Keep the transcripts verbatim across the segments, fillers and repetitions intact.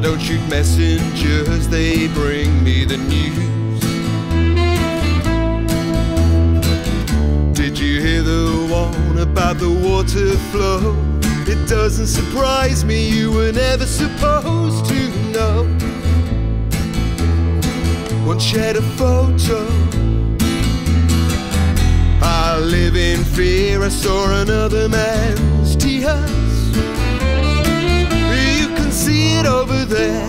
I don't shoot messengers, they bring me the news. Did you hear the one about the water flow? It doesn't surprise me, you were never supposed to know. Once shared a photo. I live in fear, I saw another man's tears. See it over there.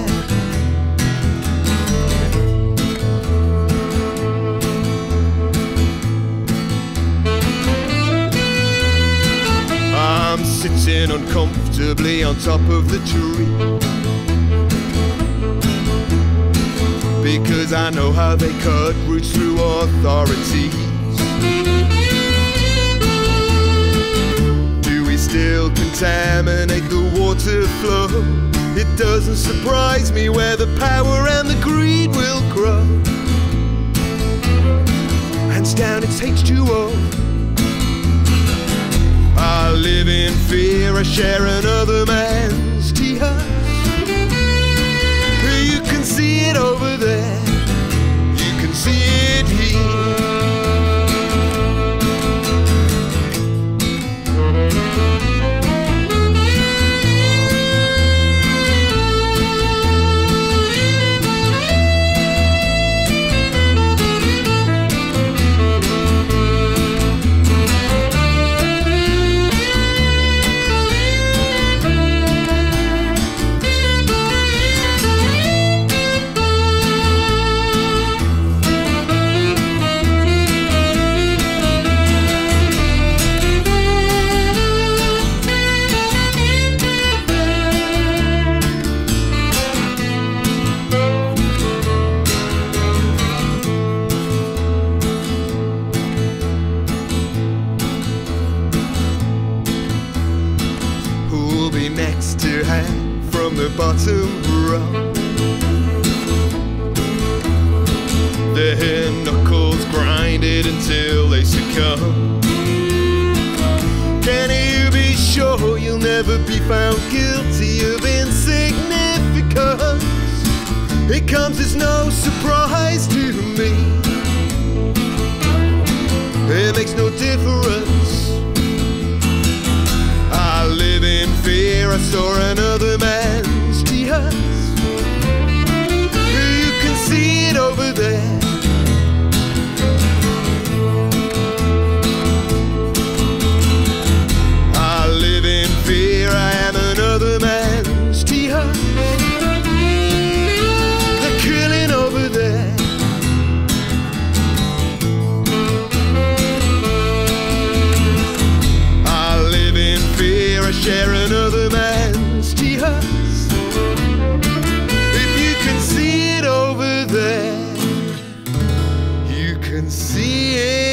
I'm sitting uncomfortably on top of the tree, because I know how they cut roots through authorities. Do we still contaminate the water flow? It doesn't surprise me where the power and the greed will grow. Hands down, it's H two O. I live in fear, I share another man's tears. You can see it over there, you can see it here. Next to hang from the bottom row, their knuckles grinded until they succumb. Can you be sure you'll never be found guilty of insignificance? It comes as no surprise to me. It makes no difference. I live in fear, I saw another man's tears. You can see it over there. I live in fear, I am another man's tears. They're killing over there. I live in fear, I share another man's tears. If you can see it over there, you can see it.